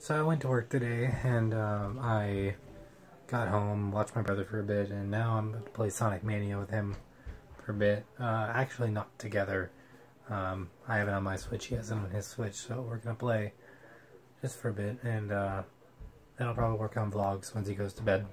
So I went to work today, and I got home, watched my brother for a bit, and now I'm going to play Sonic Mania with him for a bit. Actually not together. I have it on my Switch, he has it on his Switch, so we're going to play just for a bit, and then I'll probably work on vlogs once he goes to bed.